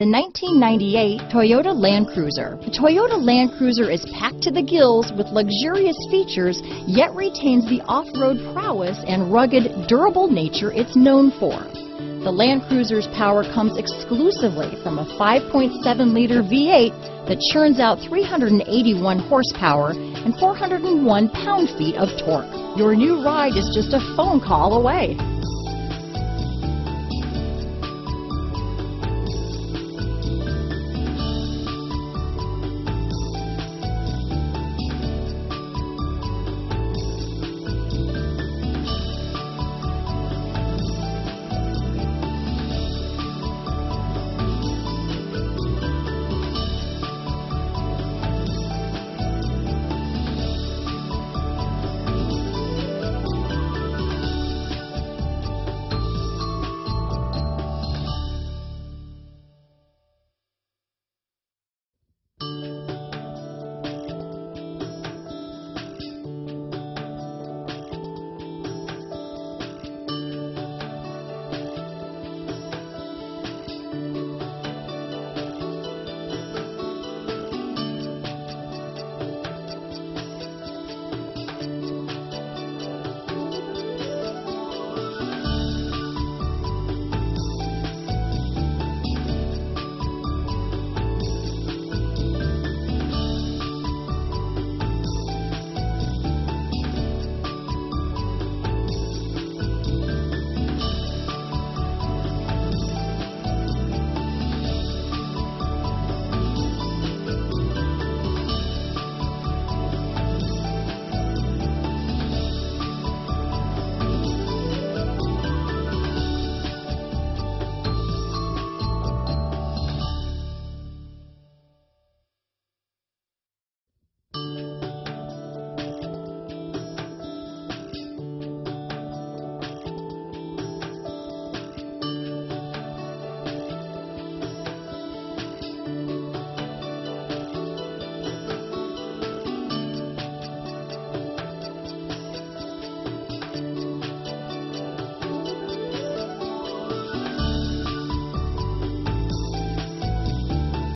The 1998 Toyota Land Cruiser. The Toyota Land Cruiser is packed to the gills with luxurious features, yet retains the off-road prowess and rugged, durable nature it's known for. The Land Cruiser's power comes exclusively from a 5.7-liter V8 that churns out 381 horsepower and 401 pound-feet of torque. Your new ride is just a phone call away.